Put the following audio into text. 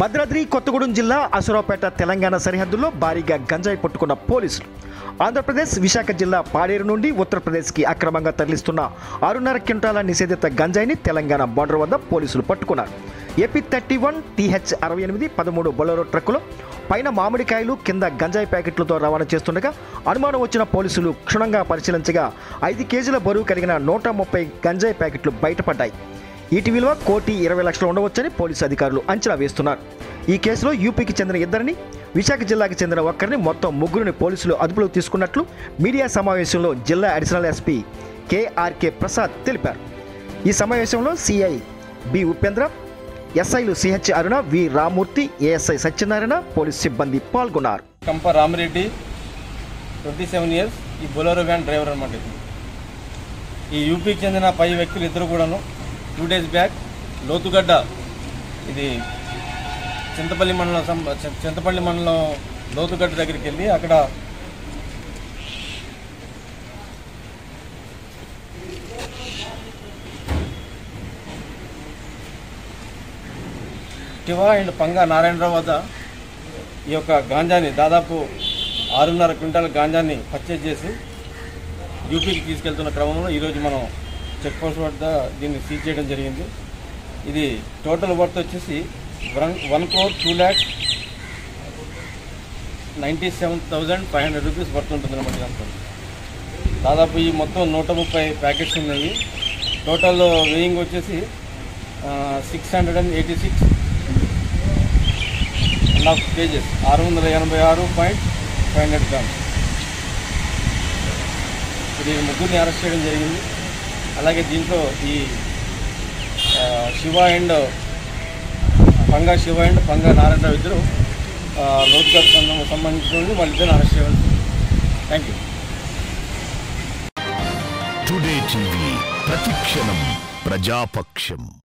భద్రాద్రి కొత్తగూడెం జిల్లా అసురావుపేట తెలంగాణ సరిహద్దుల్లో భారీగా గంజాయి పట్టుకున్న పోలీసులు. ఆంధ్రప్రదేశ్ విశాఖ జిల్లా పాడేరు నుండి ఉత్తరప్రదేశ్కి అక్రమంగా తరలిస్తున్న 6.5 క్వింటాల నిషేధిత గంజాయిని తెలంగాణ బార్డర్ వద్ద పోలీసులు పట్టుకున్నారు. AP 31 TH 68 13 బొలెరో ట్రక్కులో పైన మామిడికాయలు కింద గంజాయి ప్యాకెట్లతో రవాణా చేస్తుండగా అనుమానం వచ్చిన పోలీసులు క్షుణ్ణంగా పరిశీలించగా 5 కేజీల బరువు కలిగిన 130 గంజాయి ప్యాకెట్లు బయటపడ్డాయి. వీటి విలువ 1,20,00,000 ఉండవచ్చని పోలీసు అధికారులు అంచనా వేస్తున్నారు. ఈ కేసులో యూపీకి చెందిన 2, విశాఖ జిల్లాకి చెందిన 1, మొత్తం 3 పోలీసులు అదుపులోకి తీసుకున్నట్లు మీడియా సమావేశంలో జిల్లా అడిషనల్ SP KRK ప్రసాద్ తెలిపారు. ఈ సమావేశంలో CI B ఉపేంద్ర, SIలు CH Aruna, V Ramurthy, ASI Satyanarayana police సిబ్బంది పాల్గొన్నారు. కంప రామిరెడ్డి 27 years, ఈ బొలెరో వ్యాన్ డ్రైవర్ అనమాట. ఈ యూపీకి చెందిన 5 వ్యక్తులు ఇద్దరు కూడాను 2 days బ్యాక్ లోతుగడ్డ, ఇది చింతపల్లి మండలం లోతుగడ్డ దగ్గరికి వెళ్ళి అక్కడ టివా అండ్ పంగా నారాయణరావు వద్ద ఈ యొక్క గాంజాని దాదాపు 6.5 క్వింటాల గాంజాన్ని పర్చేజ్ చేసి యూపీకి తీసుకెళ్తున్న క్రమంలో ఈరోజు మనం చెక్ పోస్ట్ వద్ద దీన్ని సీజ్ చేయడం జరిగింది. ఇది టోటల్ వర్త్ వచ్చేసి 1,02,97,500 రూపీస్ వర్త్ ఉంటుంది అనమాట. ఇదంతా దాదాపు ఈ మొత్తం 130 ప్యాకెట్స్ ఉన్నాయి. టోటల్ వెయింగ్ వచ్చేసి 686.5 కేజెస్, 686.500 గ్రామ్స్. ఇది 3 అరెస్ట్ చేయడం జరిగింది. అలాగే దీంట్లో ఈ శివ అండ్ పంగా నారాయణరావు ఇద్దరు లోతుగా సంబంధించిన వాళ్ళిద్దరు అరెస్ట్ చేయాలి. Thank you. టుడే టీవీ ప్రతిక్షణం ప్రజాపక్షం.